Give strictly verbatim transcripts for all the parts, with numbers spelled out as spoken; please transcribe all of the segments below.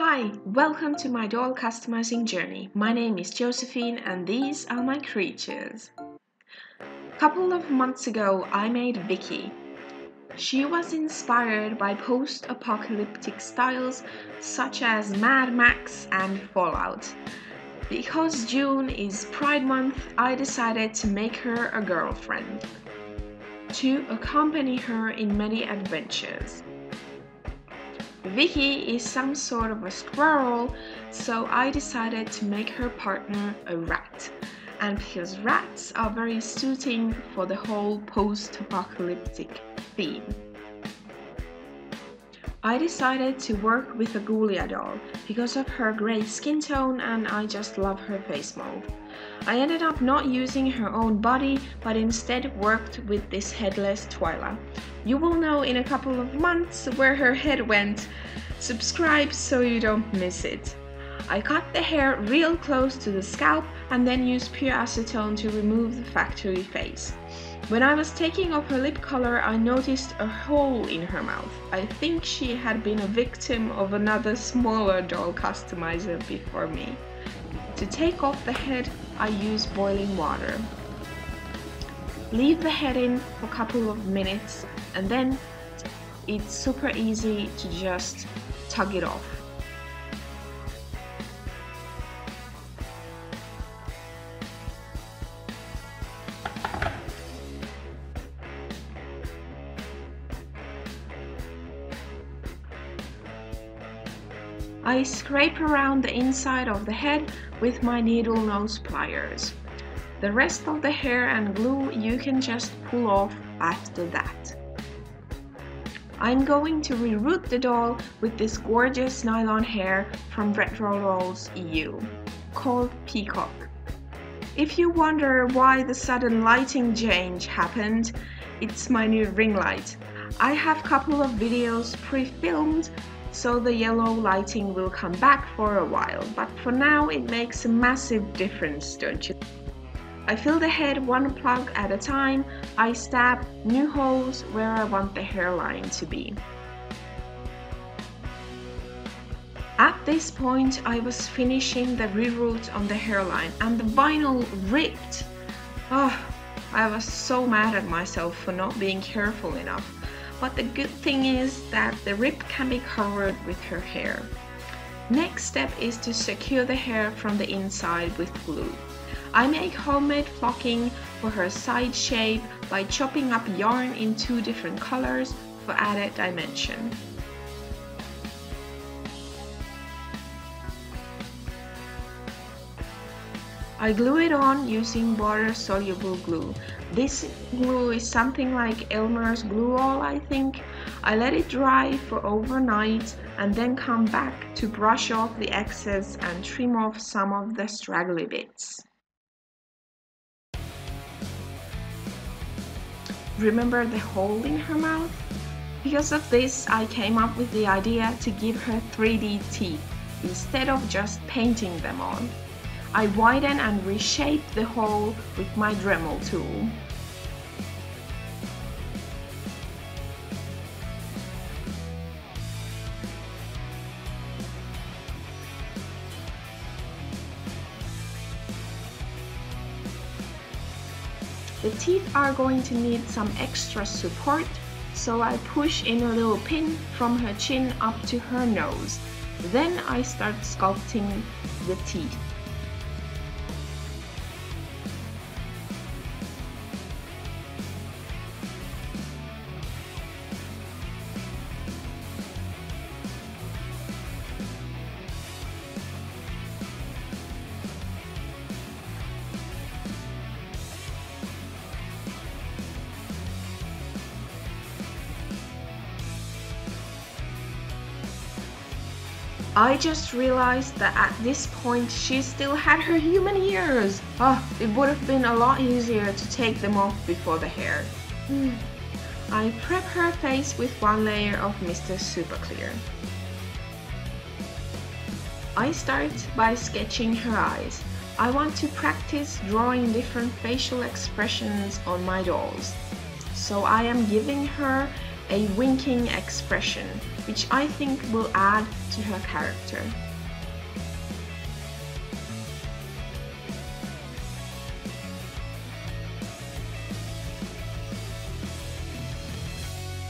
Hi, welcome to my doll customizing journey. My name is Josephine and these are my creatures. A couple of months ago I made Vicky. She was inspired by post-apocalyptic styles such as Mad Max and Fallout. Because June is Pride Month, I decided to make her a girlfriend to accompany her in many adventures. Vicky is some sort of a squirrel, so I decided to make her partner a rat. And because rats are very suiting for the whole post-apocalyptic theme, I decided to work with a Ghoulia doll because of her grey skin tone, and I just love her face mold. I ended up not using her own body, but instead worked with this headless Twyla. You will know in a couple of months where her head went. Subscribe so you don't miss it. I cut the hair real close to the scalp and then used pure acetone to remove the factory face. When I was taking off her lip color, I noticed a hole in her mouth. I think she had been a victim of another smaller doll customizer before me. To take off the head, I use boiling water. Leave the head in for a couple of minutes and then it's super easy to just tug it off. I scrape around the inside of the head with my needle nose pliers. The rest of the hair and glue you can just pull off after that. I'm going to reroute the doll with this gorgeous nylon hair from Retro Rolls E U, called Peacock. If you wonder why the sudden lighting change happened, it's my new ring light. I have a couple of videos pre-filmed, so the yellow lighting will come back for a while, but for now it makes a massive difference, don't you? I fill the head one plug at a time. I stab new holes where I want the hairline to be. At this point I was finishing the reroute on the hairline and the vinyl ripped. Oh, I was so mad at myself for not being careful enough. But the good thing is that the rip can be covered with her hair. Next step is to secure the hair from the inside with glue. I make homemade flocking for her side shape by chopping up yarn in two different colors for added dimension. I glue it on using water-soluble glue. This glue is something like Elmer's Glue All, I think. I let it dry for overnight and then come back to brush off the excess and trim off some of the straggly bits. Remember the hole in her mouth? Because of this, I came up with the idea to give her three D teeth instead of just painting them on. I widen and reshape the hole with my Dremel tool. The teeth are going to need some extra support, so I push in a little pin from her chin up to her nose. Then I start sculpting the teeth. I just realized that at this point she still had her human ears. Oh, it would have been a lot easier to take them off before the hair. Mm. I prep her face with one layer of Mister Super Clear. I start by sketching her eyes. I want to practice drawing different facial expressions on my dolls. So I am giving her a winking expression, which I think will add to her character.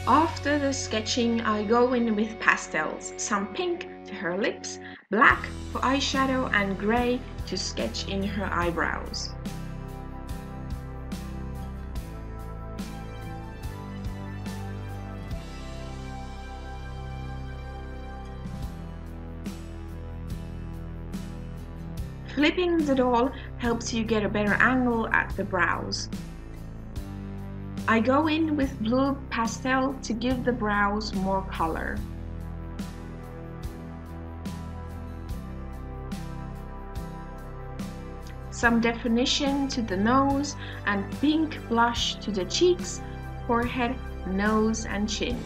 After the sketching, I go in with pastels, some pink to her lips, black for eyeshadow and grey to sketch in her eyebrows. Flipping the doll helps you get a better angle at the brows. I go in with blue pastel to give the brows more color. Some definition to the nose and pink blush to the cheeks, forehead, nose and chin.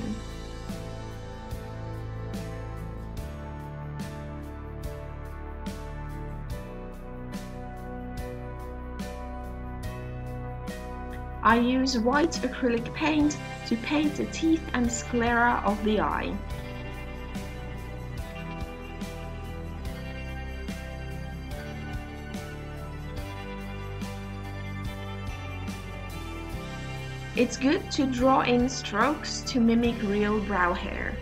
I use white acrylic paint to paint the teeth and sclera of the eye. It's good to draw in strokes to mimic real brow hair.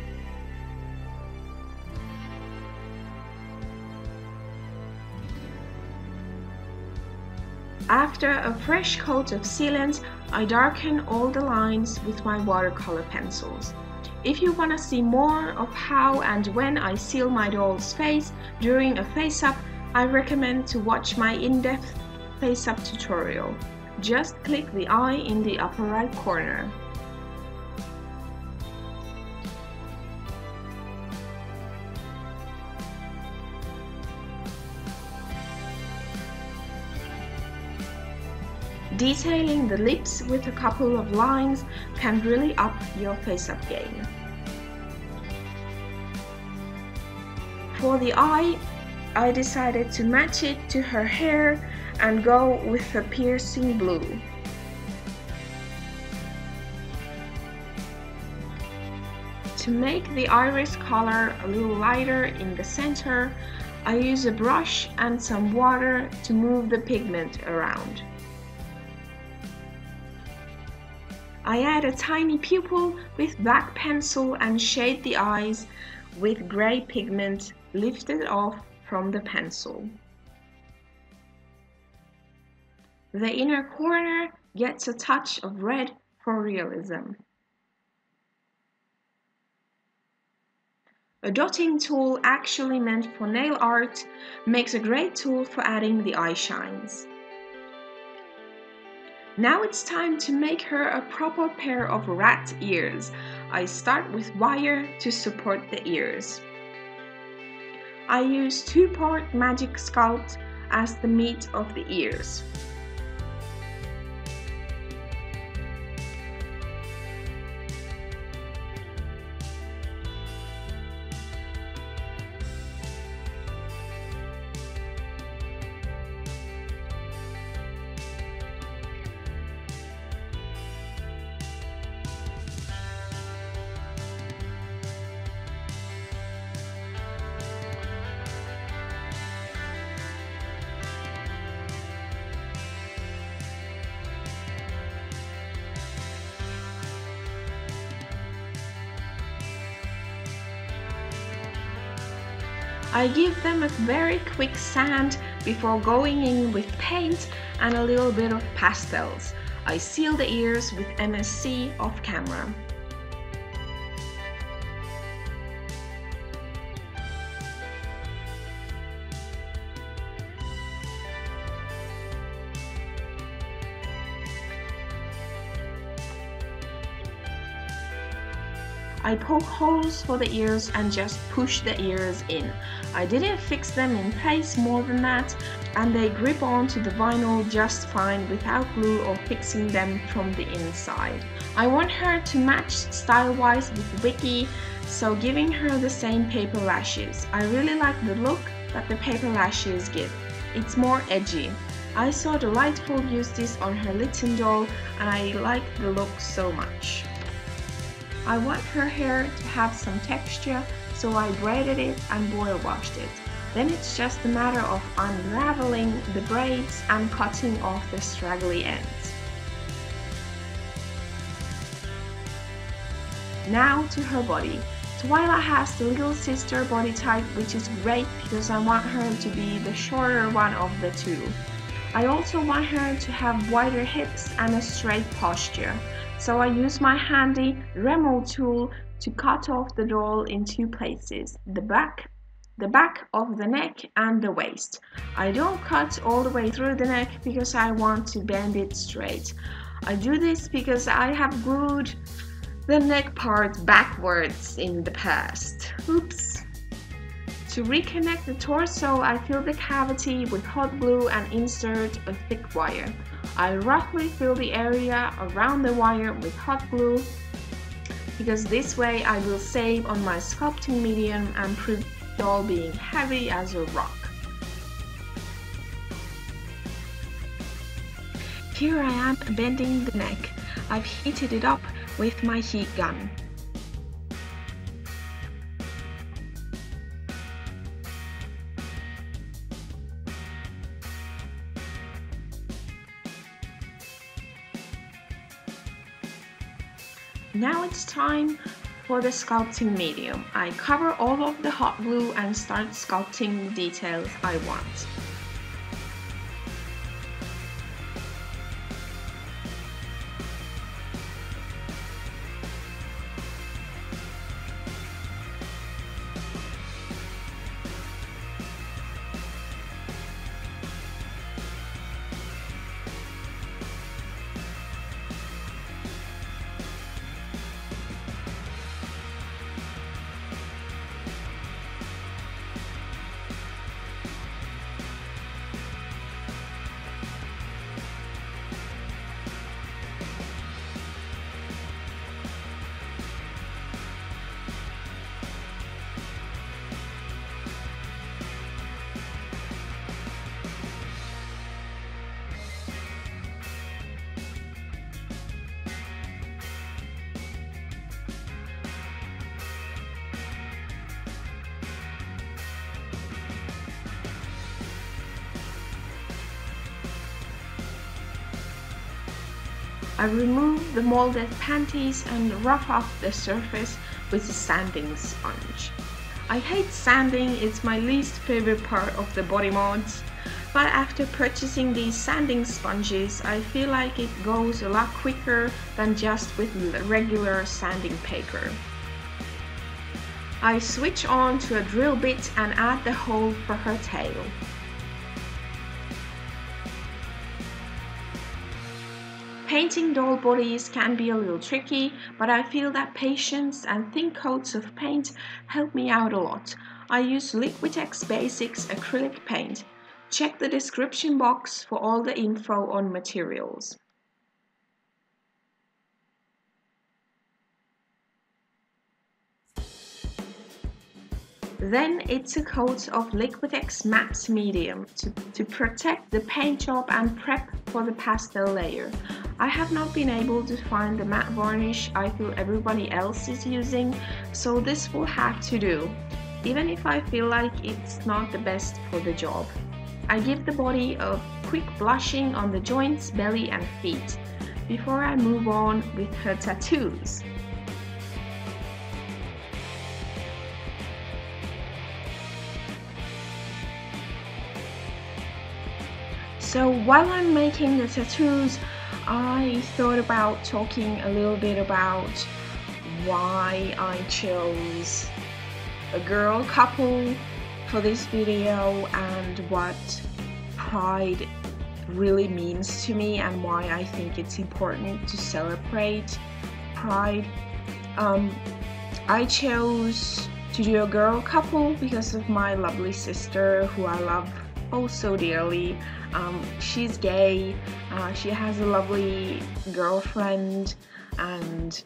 After a fresh coat of sealant, I darken all the lines with my watercolor pencils. If you want to see more of how and when I seal my doll's face during a face-up, I recommend to watch my in-depth face-up tutorial. Just click the eye in the upper right corner. Detailing the lips with a couple of lines can really up your face-up game. For the eye, I decided to match it to her hair and go with a piercing blue. To make the iris color a little lighter in the center, I use a brush and some water to move the pigment around. I add a tiny pupil with black pencil and shade the eyes with grey pigment lifted off from the pencil. The inner corner gets a touch of red for realism. A dotting tool actually meant for nail art makes a great tool for adding the eye shines. Now it's time to make her a proper pair of rat ears. I start with wire to support the ears. I use two-part Magic Sculpt as the meat of the ears. I give them a very quick sand before going in with paint and a little bit of pastels. I seal the ears with M S C off camera. I poke holes for the ears and just push the ears in. I didn't fix them in place more than that, and they grip onto the vinyl just fine without glue or fixing them from the inside. I want her to match style-wise with Vicky, so giving her the same paper lashes. I really like the look that the paper lashes give. It's more edgy. I saw Delightful use this on her Litton doll and I like the look so much. I want her hair to have some texture, so I braided it and boil washed it. Then it's just a matter of unraveling the braids and cutting off the straggly ends. Now to her body. Twyla has the little sister body type, which is great because I want her to be the shorter one of the two. I also want her to have wider hips and a straight posture, so I use my handy Dremel tool to cut off the doll in two places, the back, the back of the neck and the waist. I don't cut all the way through the neck because I want to bend it straight. I do this because I have glued the neck part backwards in the past. Oops! To reconnect the torso, I fill the cavity with hot glue and insert a thick wire. I roughly fill the area around the wire with hot glue because this way I will save on my sculpting medium and prevent the doll being heavy as a rock. Here I am bending the neck. I've heated it up with my heat gun. Now it's time for the sculpting medium. I cover all of the hot glue and start sculpting the details I want. I remove the molded panties and rough off the surface with a sanding sponge. I hate sanding, it's my least favorite part of the body mods, but after purchasing these sanding sponges, I feel like it goes a lot quicker than just with regular sanding paper. I switch on to a drill bit and add the hole for her tail. Painting doll bodies can be a little tricky, but I feel that patience and thin coats of paint help me out a lot. I use Liquitex Basics acrylic paint. Check the description box for all the info on materials. Then it's a coat of Liquitex Matte medium to, to protect the paint job and prep for the pastel layer. I have not been able to find the matte varnish I feel everybody else is using, so this will have to do, even if I feel like it's not the best for the job. I give the body a quick blushing on the joints, belly and feet, before I move on with her tattoos. So while I'm making the tattoos, I thought about talking a little bit about why I chose a girl couple for this video and what pride really means to me and why I think it's important to celebrate pride. Um, I chose to do a girl couple because of my lovely sister who I love oh so dearly. Um, she's gay, uh, she has a lovely girlfriend, and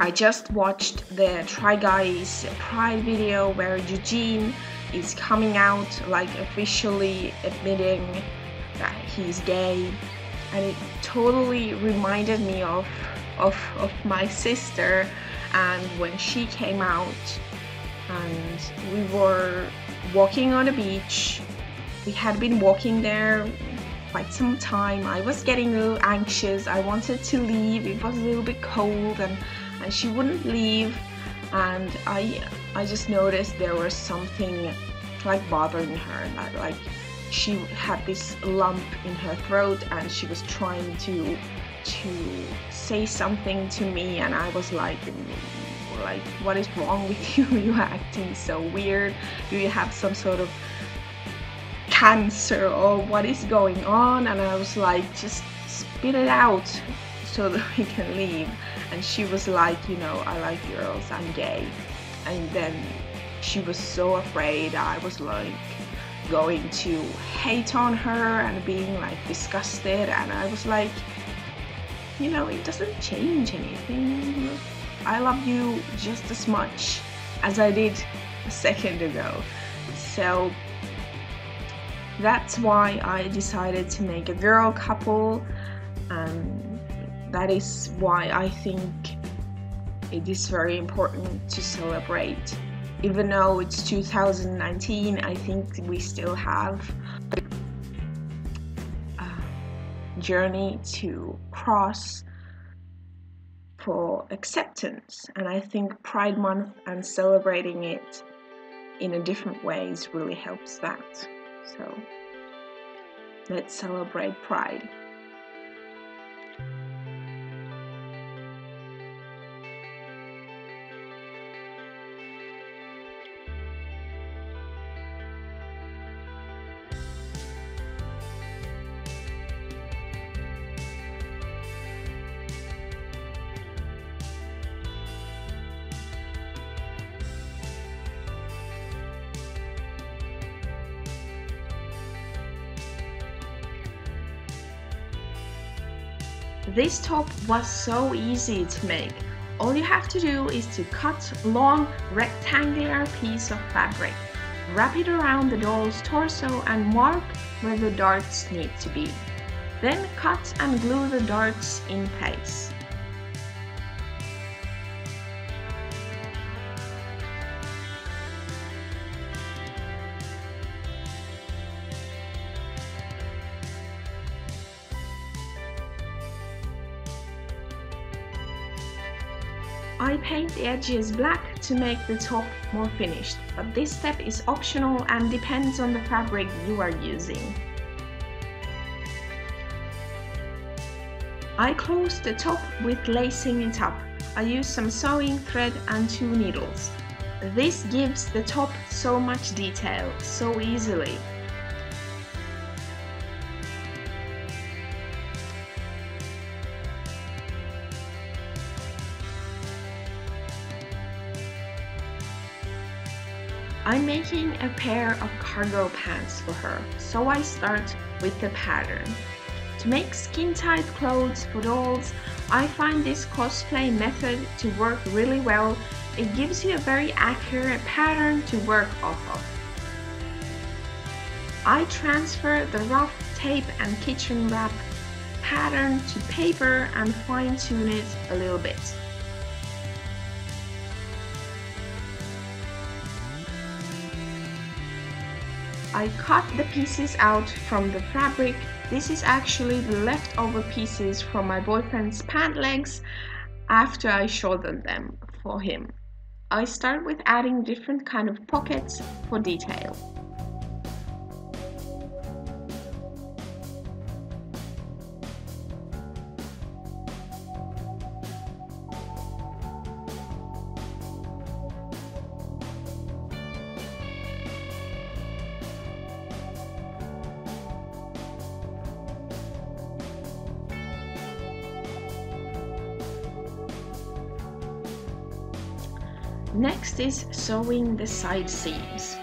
I just watched the Try Guys pride video where Eugene is coming out, like officially admitting that he's gay, and it totally reminded me of, of, of my sister and when she came out and we were walking on a beach, we had been walking there quite some time. I was getting a little anxious, I wanted to leave, it was a little bit cold, and, and she wouldn't leave, and I, I just noticed there was something like bothering her, that like she had this lump in her throat and she was trying to to say something to me, and I was like, like what is wrong with you? You are acting so weird. Do you have some sort of cancer or what is going on? And I was like, just spit it out so that we can leave. And she was like, you know, I like girls, I'm gay. And then she was so afraid. I was like going to hate on her and being like disgusted, and I was like, you know, it doesn't change anything. I love you just as much as I did a second ago. So that's why I decided to make a girl couple, and that is why I think it is very important to celebrate. Even though it's two thousand nineteen, I think we still have journey to cross for acceptance, and I think Pride Month and celebrating it in a different ways really helps that. So let's celebrate Pride. This top was so easy to make. All you have to do is to cut a long rectangular piece of fabric, wrap it around the doll's torso and mark where the darts need to be. Then cut and glue the darts in place. I paint the edges black to make the top more finished, but this step is optional and depends on the fabric you are using. I close the top with lacing it up. I use some sewing thread and two needles. This gives the top so much detail, so easily. I'm making a pair of cargo pants for her, so I start with the pattern. To make skin-tight clothes for dolls, I find this cosplay method to work really well. It gives you a very accurate pattern to work off of. I transfer the rough tape and kitchen wrap pattern to paper and fine-tune it a little bit. I cut the pieces out from the fabric. This is actually the leftover pieces from my boyfriend's pant legs after I shouldered them for him. I start with adding different kind of pockets for detail. Next is sewing the side seams.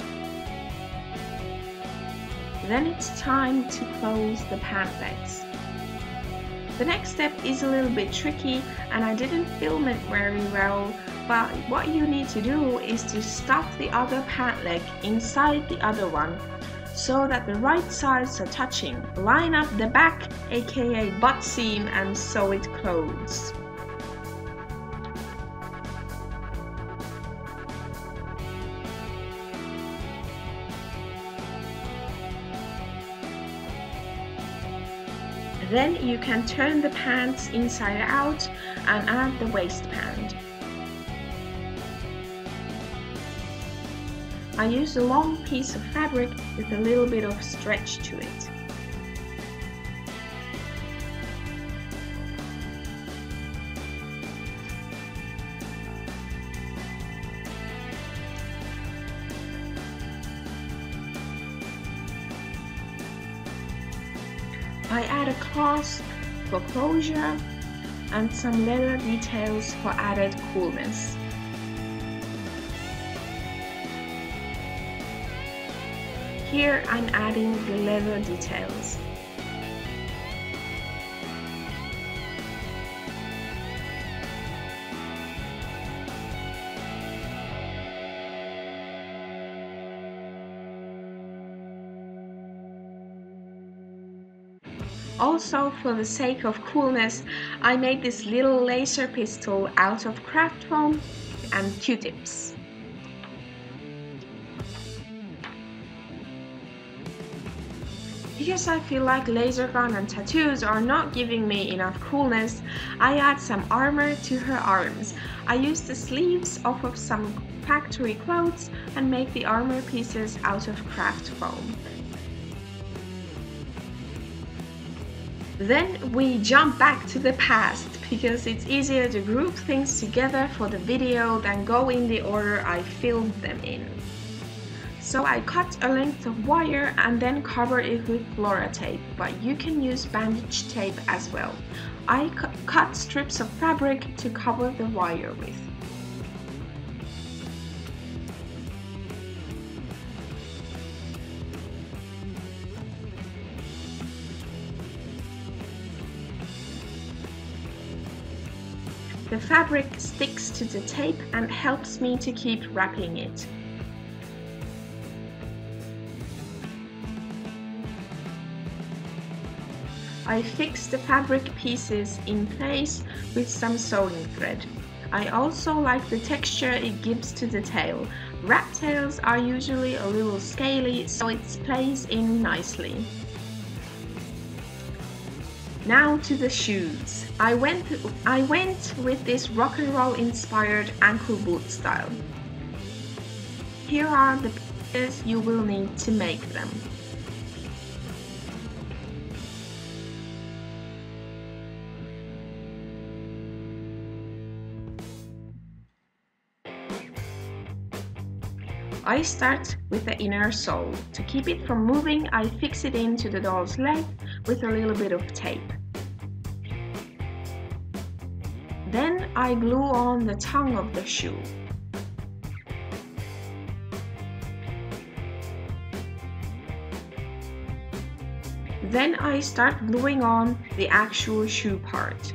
Then it's time to close the pant legs. The next step is a little bit tricky and I didn't film it very well, but what you need to do is to stuff the other pant leg inside the other one so that the right sides are touching. Line up the back, aka butt seam, and sew it closed. Then you can turn the pants inside out and add the waistband. I used a long piece of fabric with a little bit of stretch to it. I add a clasp for closure and some leather details for added coolness. Here I'm adding the leather details. Also, for the sake of coolness, I made this little laser pistol out of craft foam and Q-tips. Because I feel like laser gun and tattoos are not giving me enough coolness, I add some armor to her arms. I use the sleeves off of some factory clothes and make the armor pieces out of craft foam. Then we jump back to the past, because it's easier to group things together for the video than go in the order I filmed them in. So I cut a length of wire and then cover it with Flora tape, but you can use bandage tape as well. I cu cut strips of fabric to cover the wire with. The fabric sticks to the tape and helps me to keep wrapping it. I fix the fabric pieces in place with some sewing thread. I also like the texture it gives to the tail. Rat tails are usually a little scaly, so it plays in nicely. Now to the shoes. I went, I went with this rock and roll inspired ankle boot style. Here are the pieces you will need to make them. I start with the inner sole. To keep it from moving, I fix it into the doll's leg with a little bit of tape. Then I glue on the tongue of the shoe. Then I start gluing on the actual shoe part.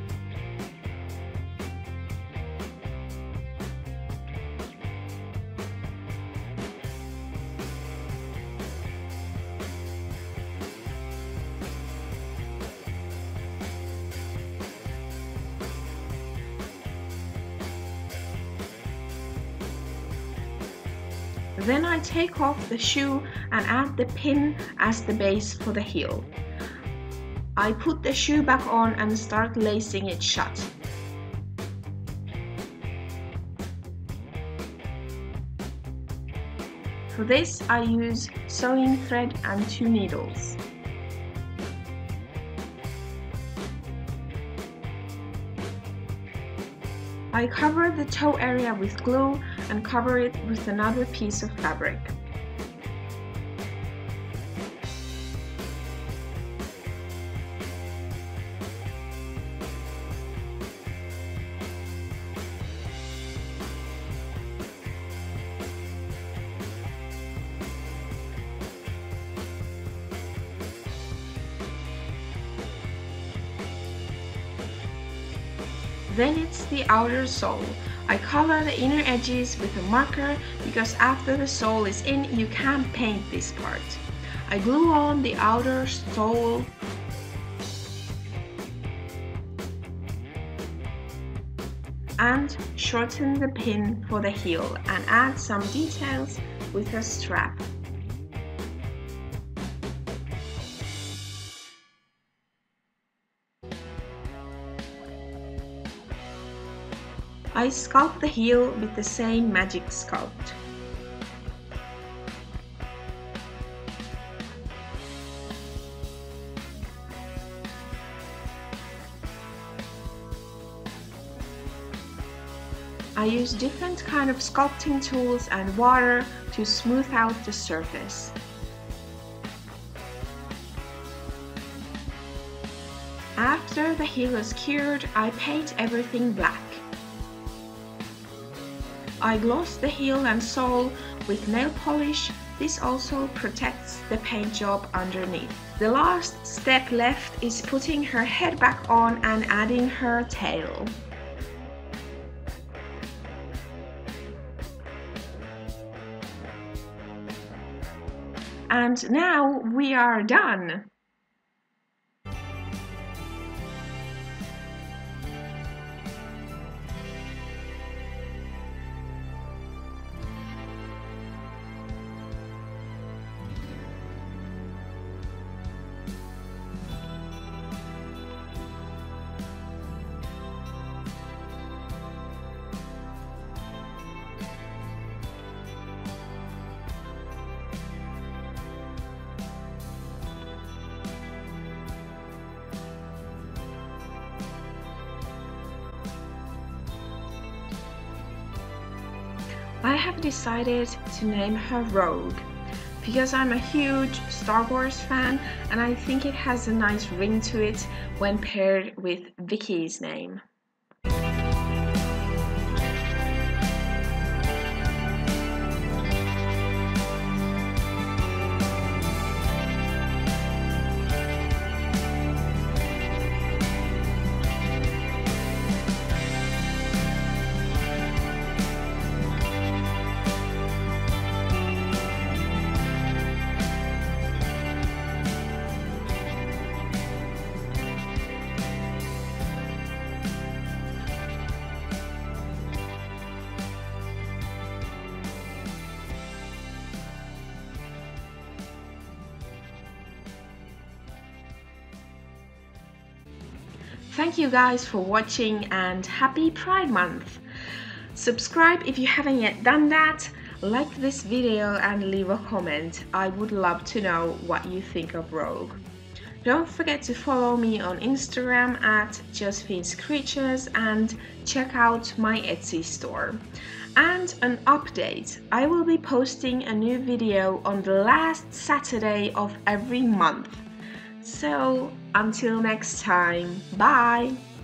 Then I take off the shoe and add the pin as the base for the heel. I put the shoe back on and start lacing it shut. For this, I use sewing thread and two needles. I cover the toe area with glue and cover it with another piece of fabric. Then it's the outer sole. I cover the inner edges with a marker because after the sole is in, you can't paint this part. I glue on the outer sole. And shorten the pin for the heel and add some details with a strap. I sculpt the heel with the same Magic Sculpt. I use different kind of sculpting tools and water to smooth out the surface. After the heel is cured, I paint everything black. I gloss the heel and sole with nail polish. This also protects the paint job underneath. The last step left is putting her head back on and adding her tail. And now we are done! I have decided to name her Rogue, because I'm a huge Star Wars fan and I think it has a nice ring to it when paired with Vicky's name. Thank you guys for watching and happy Pride Month! Subscribe if you haven't yet done that, like this video and leave a comment. I would love to know what you think of Rogue. Don't forget to follow me on Instagram at Josephine's Creatures and check out my Etsy store. And an update, I will be posting a new video on the last Saturday of every month. So, until next time, bye!